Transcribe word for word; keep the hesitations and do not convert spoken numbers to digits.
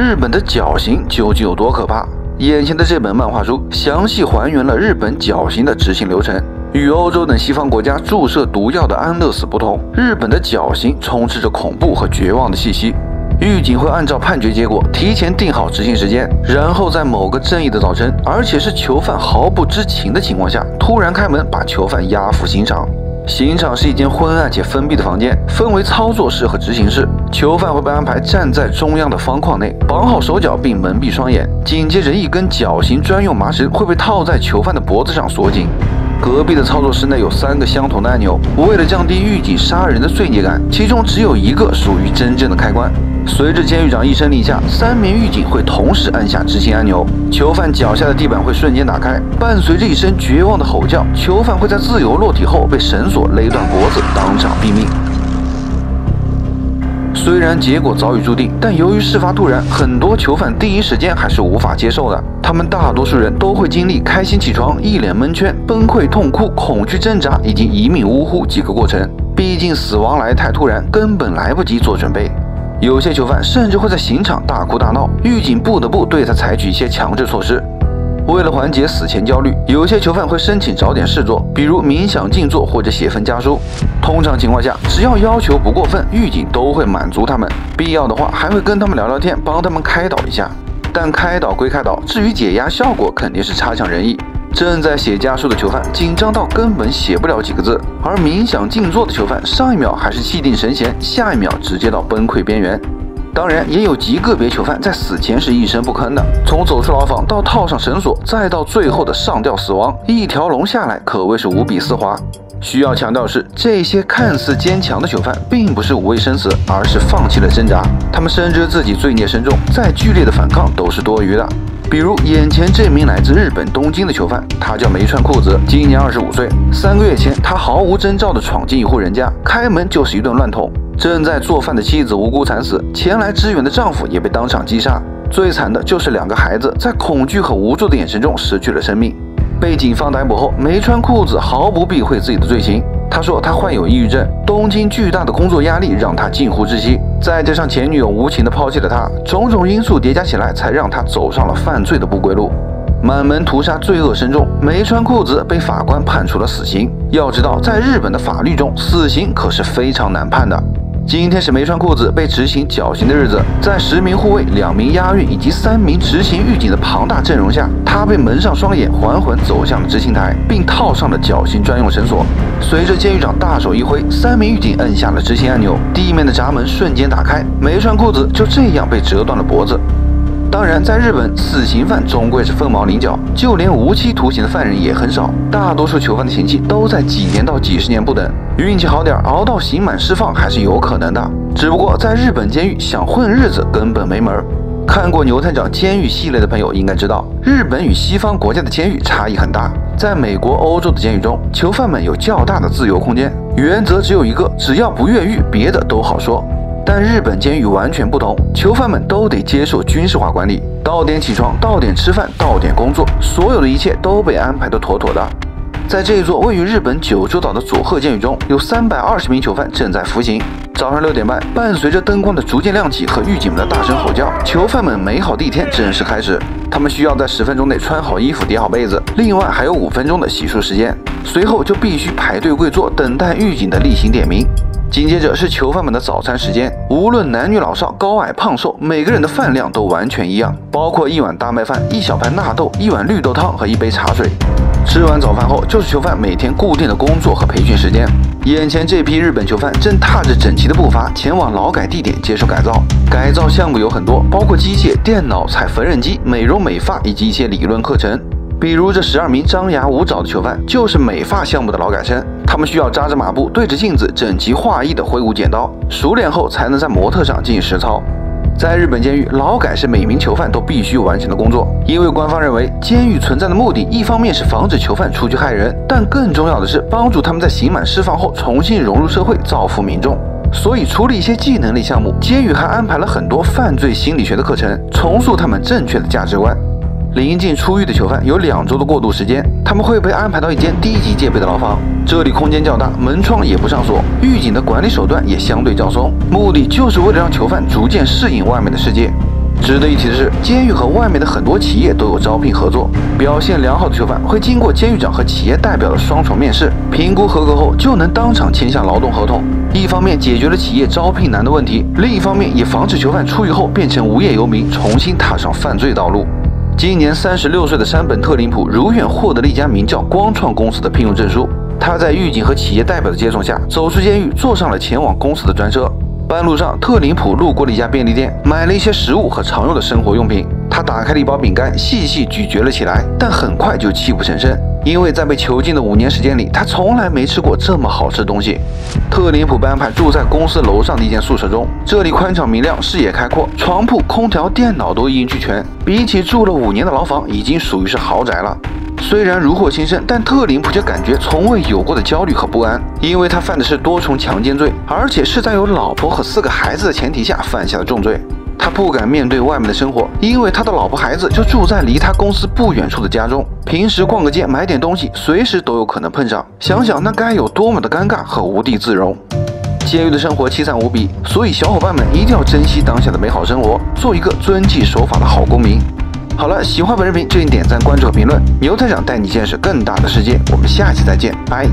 日本的绞刑究竟有多可怕？眼前的这本漫画书详细还原了日本绞刑的执行流程。 与欧洲等西方国家注射毒药的安乐死不同，日本的绞刑充斥着恐怖和绝望的气息。狱警会按照判决结果提前定好执行时间，然后在某个正义的早晨，而且是囚犯毫不知情的情况下，突然开门把囚犯押赴刑场。刑场是一间昏暗且封闭的房间，分为操作室和执行室。囚犯会被安排站在中央的方框内，绑好手脚并蒙蔽双眼，紧接着一根绞刑专用麻绳会被套在囚犯的脖子上锁紧。 隔壁的操作室内有三个相同的按钮，为了降低狱警杀人的罪孽感，其中只有一个属于真正的开关。随着监狱长一声令下，三名狱警会同时按下执行按钮，囚犯脚下的地板会瞬间打开，伴随着一声绝望的吼叫，囚犯会在自由落体后被绳索勒断脖子，当场毙命。虽然结果早已注定，但由于事发突然，很多囚犯第一时间还是无法接受的。 他们大多数人都会经历开心起床、一脸蒙圈、崩溃、痛哭、恐惧、挣扎以及一命呜呼几个过程。毕竟死亡来太突然，根本来不及做准备。有些囚犯甚至会在刑场大哭大闹，狱警不得不对他采取一些强制措施。为了缓解死前焦虑，有些囚犯会申请找点事做，比如冥想、静坐或者写份家书。通常情况下，只要要求不过分，狱警都会满足他们。必要的话，还会跟他们聊聊天，帮他们开导一下。 但开导归开导，至于解压效果肯定是差强人意。正在写家书的囚犯紧张到根本写不了几个字，而冥想静坐的囚犯上一秒还是气定神闲，下一秒直接到崩溃边缘。当然，也有极个别囚犯在死前是一声不吭的，从走出牢房到套上绳索，再到最后的上吊死亡，一条龙下来可谓是无比丝滑。需要强调的是，这些看似坚强的囚犯并不是无畏生死，而是放弃了挣扎。他们深知自己罪孽深重，再剧烈的反抗都是多余的。比如眼前这名来自日本东京的囚犯，他叫梅川裤子，今年二十五岁。三个月前，他毫无征兆地闯进一户人家，开门就是一顿乱捅。正在做饭的妻子无辜惨死，前来支援的丈夫也被当场击杀。最惨的就是两个孩子在恐惧和无助的眼神中失去了生命。 被警方逮捕后，梅川裤子毫不避讳自己的罪行。他说他患有抑郁症，东京巨大的工作压力让他近乎窒息，再加上前女友无情的抛弃了他，种种因素叠加起来，才让他走上了犯罪的不归路。满门屠杀罪恶深重，梅川裤子被法官判处了死刑。要知道，在日本的法律中，死刑可是非常难判的。 今天是梅川裤子被执行绞刑的日子，在十名护卫、两名押运以及三名执行狱警的庞大阵容下，他被蒙上双眼，缓缓走向了执行台，并套上了绞刑专用绳索。随着监狱长大手一挥，三名狱警摁下了执行按钮，地面的闸门瞬间打开，梅川裤子就这样被折断了脖子。当然，在日本，死刑犯终归是凤毛麟角，就连无期徒刑的犯人也很少，大多数囚犯的刑期都在几年到几十年不等。 运气好点，熬到刑满释放还是有可能的。只不过在日本监狱想混日子根本没门儿。看过《牛探长监狱》系列的朋友应该知道，日本与西方国家的监狱差异很大。在美国、欧洲的监狱中，囚犯们有较大的自由空间，原则只有一个：只要不越狱，别的都好说。但日本监狱完全不同，囚犯们都得接受军事化管理，到点起床，到点吃饭，到点工作，所有的一切都被安排得妥妥的。 在这一座位于日本九州岛的佐贺监狱中，有三百二十名囚犯正在服刑。早上六点半，伴随着灯光的逐渐亮起和狱警们的大声吼叫，囚犯们美好的一天正式开始。他们需要在十分钟内穿好衣服、叠好被子，另外还有五分钟的洗漱时间。随后就必须排队跪坐，等待狱警的例行点名。紧接着是囚犯们的早餐时间，无论男女老少、高矮胖瘦，每个人的饭量都完全一样，包括一碗大麦饭、一小盘纳豆、一碗绿豆汤和一杯茶水。 吃完早饭后，就是囚犯每天固定的工作和培训时间。眼前这批日本囚犯正踏着整齐的步伐前往劳改地点接受改造。改造项目有很多，包括机械、电脑、踩缝纫机、美容美发以及一些理论课程。比如这十二名张牙舞爪的囚犯就是美发项目的劳改生，他们需要扎着马步，对着镜子整齐划一的挥舞剪刀，熟练后才能在模特上进行实操。 在日本监狱，劳改是每名囚犯都必须完成的工作，因为官方认为监狱存在的目的，一方面是防止囚犯出去害人，但更重要的是帮助他们在刑满释放后重新融入社会，造福民众。所以，除了一些技能类项目，监狱还安排了很多犯罪心理学的课程，重塑他们正确的价值观。临近出狱的囚犯有两周的过渡时间，他们会被安排到一间低级戒备的牢房。 这里空间较大，门窗也不上锁，狱警的管理手段也相对较松，目的就是为了让囚犯逐渐适应外面的世界。值得一提的是，监狱和外面的很多企业都有招聘合作。表现良好的囚犯会经过监狱长和企业代表的双重面试，评估合格后就能当场签下劳动合同。一方面解决了企业招聘难的问题，另一方面也防止囚犯出狱后变成无业游民，重新踏上犯罪道路。 今年三十六岁的山本特林普如愿获得了一家名叫光创公司的聘用证书。他在狱警和企业代表的接送下走出监狱，坐上了前往公司的专车。半路上，特林普路过了一家便利店，买了一些食物和常用的生活用品。他打开了一包饼干，细细咀嚼了起来，但很快就泣不成声，因为在被囚禁的五年时间里，他从来没吃过这么好吃的东西。特林普被安排住在公司楼上的一间宿舍中，这里宽敞明亮，视野开阔，床铺、空调、电脑都一应俱全。 比起住了五年的牢房，已经属于是豪宅了。虽然如获新生，但特林普却感觉从未有过的焦虑和不安，因为他犯的是多重强奸罪，而且是在有老婆和四个孩子的前提下犯下的重罪。他不敢面对外面的生活，因为他的老婆孩子就住在离他公司不远处的家中，平时逛个街买点东西，随时都有可能碰上。想想那该有多么的尴尬和无地自容。 监狱的生活凄惨无比，所以小伙伴们一定要珍惜当下的美好生活，做一个遵纪守法的好公民。好了，喜欢本视频，记得点赞、关注和评论。牛台长带你见识更大的世界，我们下期再见，拜。